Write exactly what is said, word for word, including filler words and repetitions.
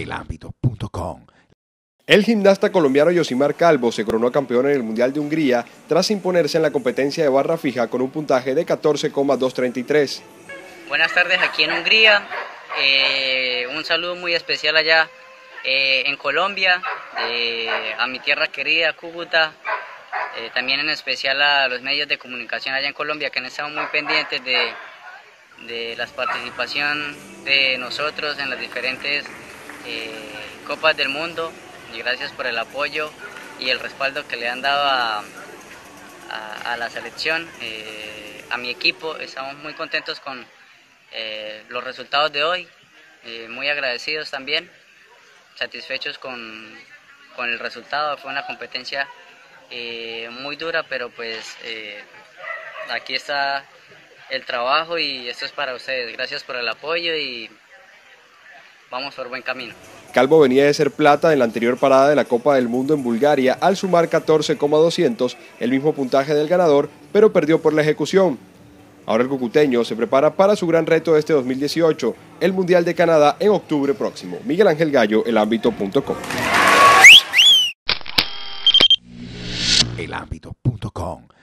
elámbito punto com. El gimnasta colombiano Jossimar Calvo se coronó campeón en el Mundial de Hungría tras imponerse en la competencia de barra fija con un puntaje de catorce coma doscientos treinta y tres. Buenas tardes aquí en Hungría, eh, un saludo muy especial allá eh, en Colombia, eh, a mi tierra querida Cúcuta, eh, también en especial a los medios de comunicación allá en Colombia que han estado muy pendientes de, de la participación de nosotros en las diferentes eh, copas del mundo. Y gracias por el apoyo y el respaldo que le han dado a, a, a la selección, eh, a mi equipo. Estamos muy contentos con eh, los resultados de hoy, eh, muy agradecidos también, satisfechos con, con el resultado. Fue una competencia eh, muy dura, pero pues eh, aquí está el trabajo y esto es para ustedes. Gracias por el apoyo y vamos por buen camino. Calvo venía de ser plata en la anterior parada de la Copa del Mundo en Bulgaria al sumar catorce coma doscientos, el mismo puntaje del ganador, pero perdió por la ejecución. Ahora el cucuteño se prepara para su gran reto de este dos mil dieciocho, el Mundial de Canadá en octubre próximo. Miguel Ángel Gallo, elámbito punto com. elámbito punto com